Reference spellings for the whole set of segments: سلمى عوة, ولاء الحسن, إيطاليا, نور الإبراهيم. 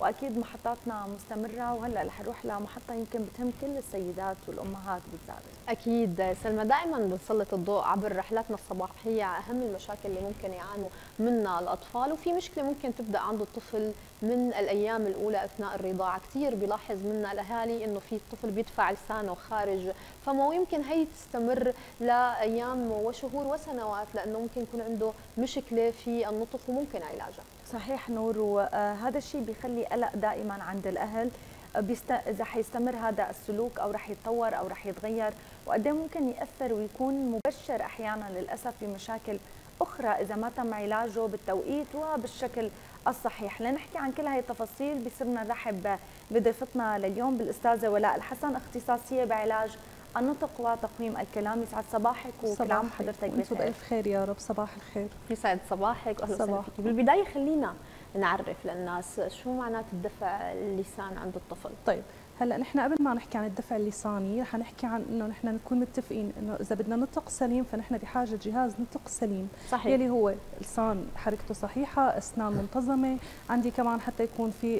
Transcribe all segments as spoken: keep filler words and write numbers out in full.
واكيد محطاتنا مستمره، وهلا رح نروح لمحطه يمكن بتهم كل السيدات والامهات بالذات. اكيد سلمى، دائما بنسلط الضوء عبر رحلاتنا الصباحيه على اهم المشاكل اللي ممكن يعانوا منها الاطفال، وفي مشكله ممكن تبدا عند الطفل من الايام الاولى اثناء الرضاعه. كثير بيلاحظ منا الاهالي انه في الطفل بيدفع لسانه خارج فمو يمكن هي تستمر لايام وشهور وسنوات، لانه ممكن يكون عنده مشكله في النطق وممكن علاجها. صحيح نور، وهذا الشيء بيخلي قلق دائما عند الاهل بيست... اذا حيستمر هذا السلوك او رح يتطور او رح يتغير، وقد ممكن ياثر ويكون مبشر احيانا للاسف بمشاكل اخرى اذا ما تم علاجه بالتوقيت وبالشكل الصحيح. لنحكي عن كل هاي التفاصيل بيصيرنا نرحب بضيفتنا لليوم بالاستاذه ولاء الحسن، اختصاصيه بعلاج النطق وتقويم الكلام. يسعد صباحك وكل عام حضرتك بألف خير. يا رب صباح الخير. يسعد صباحك واهلا وسهلا فيك. بالبدايه خلينا نعرف للناس شو معنات الدفع اللسان عند الطفل. طيب هلا نحن قبل ما نحكي عن الدفع اللساني رح نحكي عن انه نحن نكون متفقين انه اذا بدنا نطق سليم فنحن بحاجه لجهاز نطق سليم، صحيح، يلي هو لسان حركته صحيحه، اسنان منتظمه، عندي كمان حتى يكون في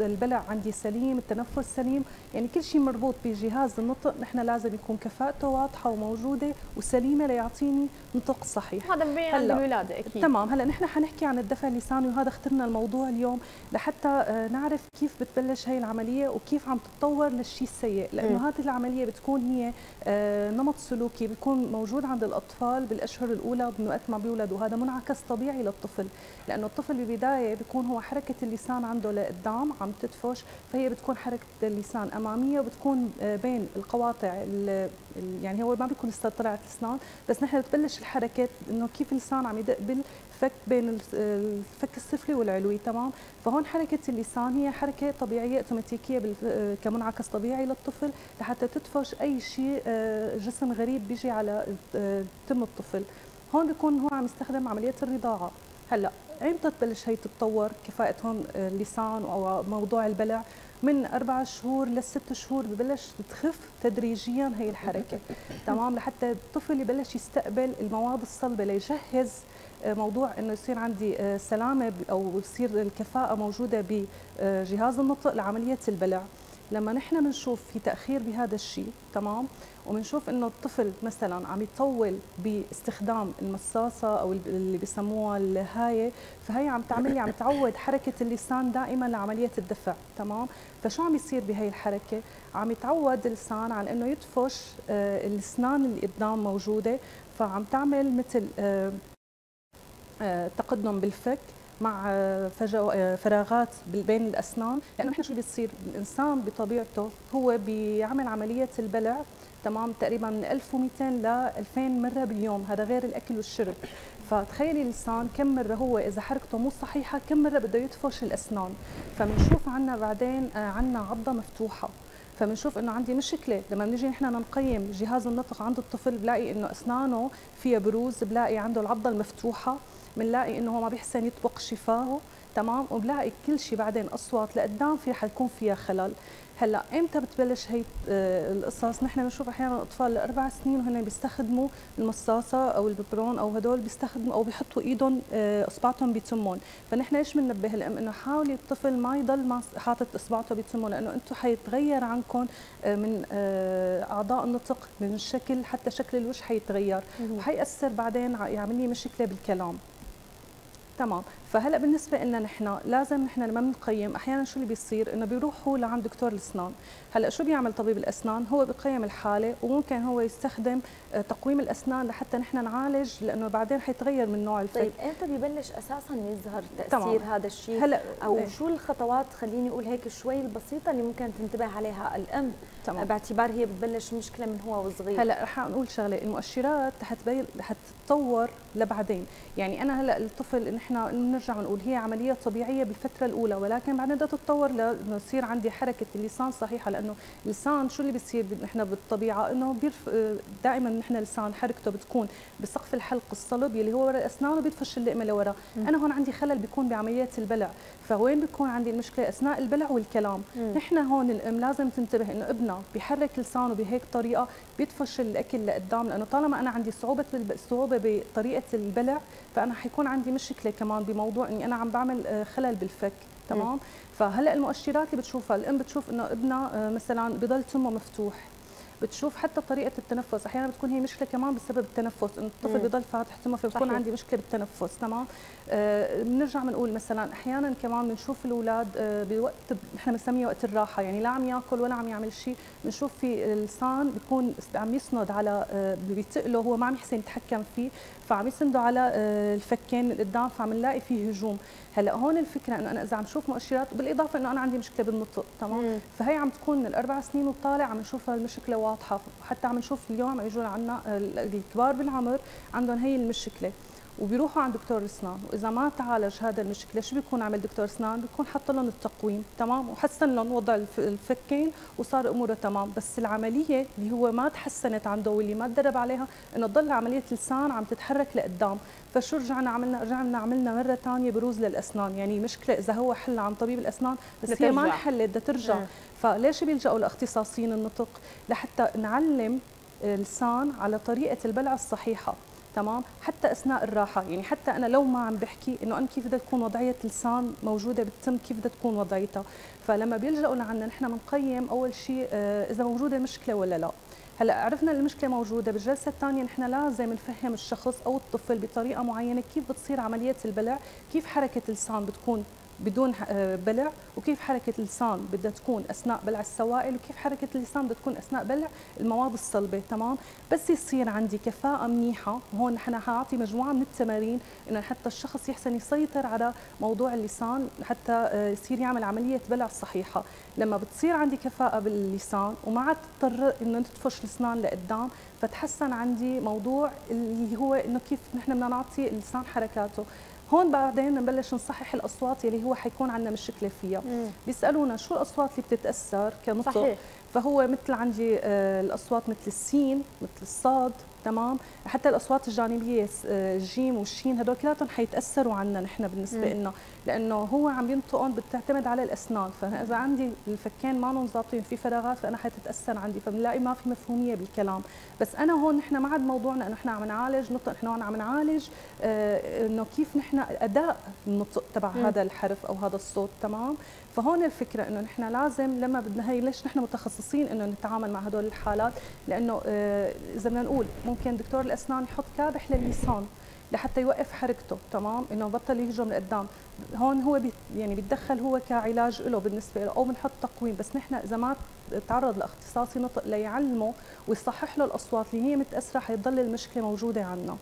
البلع عندي سليم، التنفس سليم، يعني كل شيء مربوط بجهاز النطق نحن لازم يكون كفاءته واضحه وموجوده وسليمه ليعطيني نطق صحيح. هذا بيبين عند الولاده اكيد. تمام، هلا نحن حنحكي عن الدفع اللساني، وهذا اخترنا الموضوع اليوم لحتى نعرف كيف بتبلش هي العمليه وكيف عم تتطور للشيء السيء، لانه هذه العمليه بتكون هي نمط سلوكي بيكون موجود عند الاطفال بالاشهر الاولى من وقت ما بيولدوا، وهذا منعكس طبيعي للطفل، لانه الطفل بالبدايه بيكون هو حركه اللسان عنده لقدام عم تدفش، فهي بتكون حركه اللسان اماميه وبتكون بين القواطع، يعني هو ما بيكون لسه طلعت الاسنان، بس نحن بتبلش الحركه انه كيف اللسان عم يدق بالفك بين الفك السفلي والعلوي، تمام؟ فهون حركه اللسان هي حركه طبيعيه اوتوماتيكيه كمنعكس طبيعي للطفل لحتى تدفش اي شيء جسم غريب بيجي على تم الطفل. هون بيكون هو عم يستخدم عمليه الرضاعه. هلا امتى تبلش هي تتطور كفاءه هون اللسان او موضوع البلع؟ من أربع شهور لست شهور ببلش تخف تدريجيا هي الحركة، تمام، لحتى الطفل يبلش يستقبل المواد الصلبة ليجهز موضوع انه يصير عندي سلامة او يصير الكفاءة موجودة بجهاز النطق لعملية البلع. لما نحن بنشوف في تأخير بهذا الشيء، تمام، وبنشوف انه الطفل مثلا عم يطول باستخدام المصاصه او اللي بسموها الهايه، فهي عم تعمل لي عم تعود حركه اللسان دائما لعمليه الدفع، تمام، فشو عم يصير بهي الحركه؟ عم يتعود اللسان على انه يدفش الاسنان اللي قدام موجوده، فعم تعمل مثل تقدم بالفك مع فراغات بين الاسنان، لانه نحن شو بيصير؟ الانسان بطبيعته هو بيعمل عمليه البلع، تمام، تقريبا من ألف ومئتين ل ألفين مره باليوم، هذا غير الاكل والشرب، فتخيلي اللسان كم مره هو اذا حركته مو صحيحه كم مره بده يدفش الاسنان، فبنشوف عنا بعدين عنا عضه مفتوحه، فبنشوف انه عندي مشكله. لما بنيجي نحن نقيم جهاز النطق عند الطفل بلاقي انه اسنانه فيها بروز، بلاقي عنده العضه المفتوحه، بنلاقي انه هو ما بيحسن يطبق شفاهه، تمام، وبلاقي كل شيء بعدين اصوات لقدام في حيكون فيها خلل. هلا امتى بتبلش هي القصص؟ نحن بنشوف احيانا اطفال لاربع سنين وهن بيستخدموا المصاصه او الببرون او هدول بيستخدموا او بيحطوا ايدهم اصبعتهم بتمهم، فنحن ايش بننبه الام؟ انه حاولي الطفل ما يضل حاطط اصبعته بتمه، لانه انتم حيتغير عنكم من اعضاء النطق من الشكل، حتى شكل الوجه حيتغير وحيأثر بعدين يعمل لي مشكله بالكلام، تمام. فهلا بالنسبه لنا نحن لازم نحن لما بنقيم احيانا شو اللي بيصير؟ انه بيروحوا لعند دكتور الاسنان. هلا شو بيعمل طبيب الاسنان؟ هو بقيم الحاله وممكن هو يستخدم تقويم الاسنان لحتى نحن نعالج، لانه بعدين حيتغير من نوع الفك. طيب امتى ببلش اساسا يظهر تاثير هذا الشيء؟ هلا او شو الخطوات خليني اقول هيك شوي البسيطه اللي ممكن تنتبه عليها الام، تمام، باعتبار هي بتبلش مشكله من هو وصغير؟ هلا رح نقول شغله، المؤشرات حتبين حتتطور لبعدين، يعني انا هلا الطفل نحن نرجع ونقول هي عمليه طبيعيه بالفتره الاولى، ولكن بعدين بدها تتطور لانه يصير عندي حركه اللسان صحيحه، لانه اللسان شو اللي بيصير نحن بالطبيعه؟ انه دائما نحن اللسان حركته بتكون بسقف الحلق الصلب يلي هو وراء الاسنان وبيدفش اللقمه لورا، انا هون عندي خلل بيكون بعمليه البلع، فوين بتكون عندي المشكله؟ اثناء البلع والكلام. نحن هون الام لازم تنتبه انه ابنها بيحرك لسانه بهيك طريقه بيطفش الاكل لقدام، لانه طالما انا عندي صعوبه صعوبه بطريقه البلع فانا حيكون عندي مشكله كمان بموضوع اني انا عم بعمل خلل بالفك. تمام؟ فهلا المؤشرات اللي بتشوفها الام بتشوف انه ابنها مثلا بضل تمه مفتوح، بتشوف حتى طريقه التنفس، احيانا بتكون هي مشكله كمان بسبب التنفس، انه الطفل بضل فاتح تمه فبكون عندي مشكله بالتنفس. تمام؟ آه بنرجع بنقول مثلا احيانا كمان بنشوف الاولاد آه بوقت نحن بنسميه وقت الراحه، يعني لا عم ياكل ولا عم يعمل شيء، بنشوف في اللسان بيكون عم يسند على آه بيتقله، هو ما عم يحسن يتحكم فيه فعم يسندوا على آه الفكين اللي قدام فعم نلاقي فيه هجوم. هلا هون الفكره انه انا اذا عم شوف مؤشرات بالاضافه انه انا عندي مشكله بالنطق. تمام؟ فهي عم تكون من الاربع سنين وطالع عم نشوف هالمشكله واضحه، حتى عم نشوف اليوم عم يجون عندنا الكبار بالعمر عندهم هي المشكله وبيروحوا عند دكتور الاسنان، واذا ما تعالج هذا المشكله شو بيكون عمل دكتور اسنان؟ بيكون حط لهم التقويم، تمام، وحسن لهم وضع الفكين وصار اموره تمام، بس العمليه اللي هو ما تحسنت عنده واللي ما تدرب عليها انه تضل عمليه اللسان عم تتحرك لقدام. فشو رجعنا عملنا؟ رجعنا عملنا مره ثانيه بروز للاسنان، يعني مشكله اذا هو حل عن طبيب الاسنان بس نترجع. هي ما انحلت بدها ترجع، فليش بيلجأوا لاختصاصيين النطق؟ لحتى نعلم اللسان على طريقه البلعه الصحيحه. تمام؟ حتى اثناء الراحه، يعني حتى انا لو ما عم بحكي انه انا كيف بدها تكون وضعيه لسان موجوده بالتم، كيف بدها تكون وضعيتها. فلما بيلجأوا لعنا نحن بنقيم اول شيء آه اذا موجوده المشكله ولا لا. هلا عرفنا المشكله موجوده، بالجلسه الثانيه نحن لازم نفهم الشخص او الطفل بطريقه معينه كيف بتصير عمليه البلع، كيف حركه اللسان بتكون بدون بلع، وكيف حركه اللسان بدها تكون اثناء بلع السوائل، وكيف حركه اللسان بدها تكون اثناء بلع المواد الصلبه. تمام؟ بس يصير عندي كفاءه منيحه، هون نحن حاعطي مجموعه من التمارين انه حتى الشخص يحسن يسيطر على موضوع اللسان حتى يصير يعمل عمليه بلع صحيحه. لما بتصير عندي كفاءه باللسان وما عاد تضطر انه تطفش الاسنان لقدام، فتحسن عندي موضوع اللي هو انه كيف نحن بدنا نعطي اللسان حركاته. هون بعدين بنبلش نصحح الاصوات اللي هو حيكون عندنا مشكله فيها. مم. بيسالونا شو الاصوات اللي بتتاثر كنطق؟ صحيح. فهو مثل عندي الاصوات مثل السين، مثل الصاد، تمام، حتى الاصوات الجانبيه الجيم والشين، هدول كلاتهم حيتاثروا عنا نحن بالنسبه لنا، لانه هو عم ينطقهم بتعتمد على الاسنان، فاذا عندي الفكين ما ظابطين في فراغات فانا حتتاثر عندي، فبنلاقي ما في مفهوميه بالكلام. بس انا هون نحن ما عاد موضوعنا انه نحن عم نعالج نطق، نحن هون عم نعالج آه انه كيف نحن اداء النطق تبع هذا الحرف او هذا الصوت. تمام؟ فهون الفكره انه نحن لازم لما بدنا هي ليش نحن متخصصين انه نتعامل مع هدول الحالات، لانه آه اذا بدنا نقول ممكن دكتور الاسنان يحط كابح لللسان لحتى يوقف حركته، تمام، انه بطل يهجم لقدام، هون هو بي يعني بيتدخل هو كعلاج له بالنسبه له، او بنحط تقويم، بس نحن اذا ما تعرض لاختصاصي نطق ليعلمه ويصحح له الاصوات اللي هي متاثره حيضل المشكله موجوده عندنا.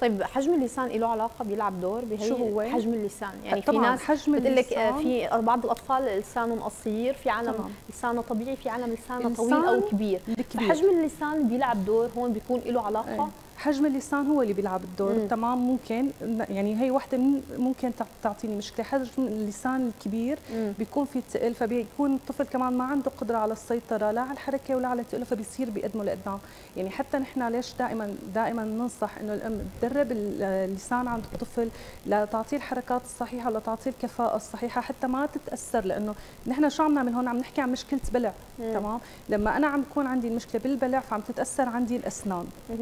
طيب حجم اللسان له علاقه، بيلعب دور بهي حجم اللسان؟ يعني في ناس بتقول لك في بعض الاطفال لسانهم قصير، في عالم لسانه طبيعي، في عالم لسانه طويل او كبير، فحجم اللسان بيلعب دور هون، بيكون له علاقه. أي. حجم اللسان هو اللي بيلعب الدور. مم. تمام، ممكن يعني هي وحده من ممكن تعطيني مشكله، حجم اللسان الكبير مم. بيكون في ثقل، فبيكون الطفل كمان ما عنده قدره على السيطره لا على الحركه ولا على الثقل، فبيصير بيقدمه لقدام. يعني حتى نحن ليش دائما دائما ننصح انه الام تدرب اللسان عند الطفل لتعطيه الحركات الصحيحه ولتعطيه الكفاءه الصحيحه حتى ما تتاثر، لانه نحن شو عم نعمل هون؟ عم نحكي عن مشكله بلع. مم. تمام، لما انا عم بكون عندي المشكله بالبلع فعم تتاثر عندي الاسنان. مم.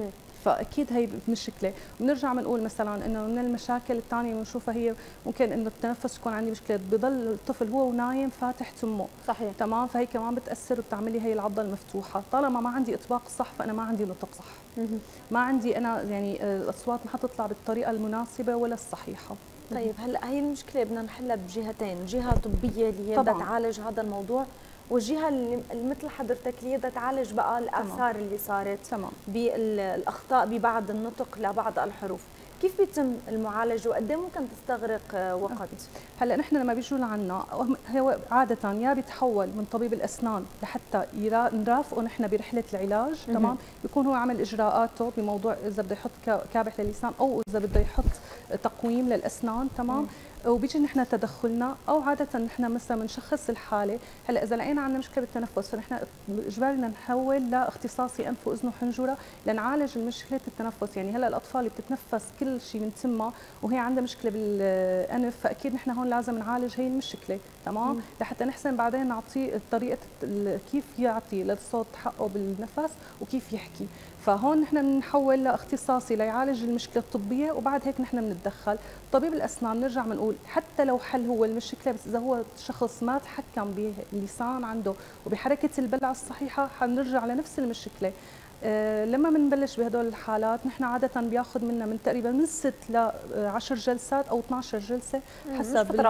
فاكيد هي مشكله. بنرجع بنقول مثلا انه من المشاكل الثانيه بنشوفها هي ممكن انه التنفس، يكون عندي مشكله بضل الطفل هو ونايم فاتح تمه. صحيح. تمام، فهي كمان بتاثر وبتعمل لي هي العضه المفتوحه، طالما ما عندي اطباق صح فانا ما عندي نطق صح. مه. ما عندي انا يعني الاصوات ما حتطلع بالطريقه المناسبه ولا الصحيحه. طيب هلا هي المشكله بدنا نحلها بجهتين، جهه طبيه اللي هي بدها تعالج هذا الموضوع، والجهه اللي مثل حضرتك اللي بدها تعالج بقى الاثار اللي صارت بالاخطاء ببعض النطق لبعض الحروف. كيف بيتم المعالجه وقد ايه ممكن تستغرق وقت؟ هلا نحن لما بيجوا لعنا هو عاده يا بيتحول من طبيب الاسنان لحتى نرافقه نحن برحله العلاج. تمام، بيكون هو عمل اجراءاته بموضوع اذا بده يحط كابح لللسان او اذا بده يحط تقويم للاسنان. تمام، وبيجي نحن تدخلنا، او عاده نحن مثلا بنشخص الحاله. هلا اذا لقينا عندنا مشكله بالتنفس فنحن اجبارنا نحول لاختصاصي انف واذن وحنجره لنعالج مشكله التنفس. يعني هلا الاطفال بتتنفس كل شيء من تمها وهي عندها مشكله بالانف، فاكيد نحن هون لازم نعالج هي المشكله، تمام، لحتى نحسن بعدين نعطيه طريقه كيف يعطي للصوت حقه بالنفس وكيف يحكي. فهون نحن بنحول لاختصاصي ليعالج المشكله الطبيه، وبعد هيك نحن بنتدخل. طبيب الاسنان بنرجع بنقول حتى لو حل هو المشكله، بس اذا هو شخص ما تحكم باللسان عنده وبحركه البلع الصحيحه حنرجع لنفس المشكله. أه لما بنبلش بهدول الحالات نحن عاده بياخذ منا من تقريبا من ست ل عشر جلسات او اثنعش جلسه حسب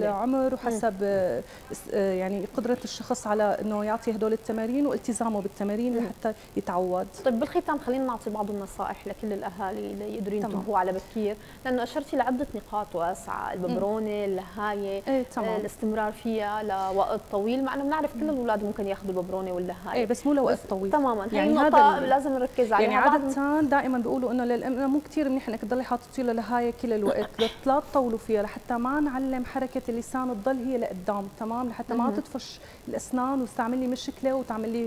العمر وحسب أه يعني قدره الشخص على انه يعطي هدول التمارين والتزامه بالتمارين لحتى يتعود. طيب بالختام خلينا نعطي بعض النصائح لكل الاهالي ليقدروا ينتبهوا على بكير، لانه اشرتي لعده نقاط واسعه، الببرونه، اللهايه، ايه الاستمرار فيها لوقت طويل، مع انه بنعرف كل الاولاد ممكن ياخذوا الببرونه واللهايه، ايه بس مو لوقت طويل تماما. يعني لازم نركز عليها. يعني عادة دائما بيقولوا انه للام مو كثير منيح انك تضلي حاططي لها لهايه كل الوقت، بس لا تطولوا فيها لحتى ما نعلم حركه اللسان تضل هي لقدام، تمام، لحتى ما تطفش الاسنان وتعمل لي مشكله وتعمل لي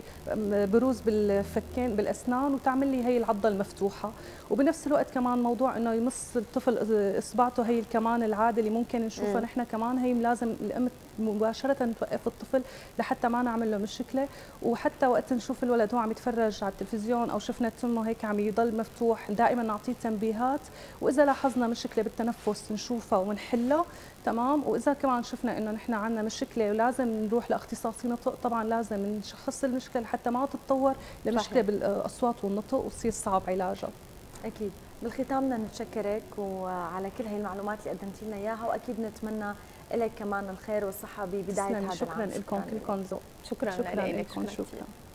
بروز بالفكين بالاسنان وتعمل لي هي العضه المفتوحه. وبنفس الوقت كمان موضوع انه يمص الطفل اصبعته، هي كمان العاده اللي ممكن نشوفها نحن كمان، هي لازم الام مباشره توقف الطفل لحتى ما نعمل له مشكله. وحتى وقت نشوف الولد هو عم يتفرج على التلفزيون او شفنا تمه هيك عم يضل مفتوح دائما نعطيه تنبيهات، واذا لاحظنا مشكله بالتنفس نشوفها ونحلها، تمام. واذا كمان شفنا انه نحن عندنا مشكله ولازم نروح لاختصاصي نطق، طبعا لازم نشخص المشكله لحتى ما تتطور لمشكله بالاصوات والنطق وتصير صعب علاجها. اكيد. بالختام بدنا نتشكرك وعلى كل هي المعلومات اللي قدمتي لنا اياها، واكيد نتمنى لك كمان الخير والصحه ببدايه هذا العام. شكرا لكم كلكم ذوق. شكرا لكم. شكرا.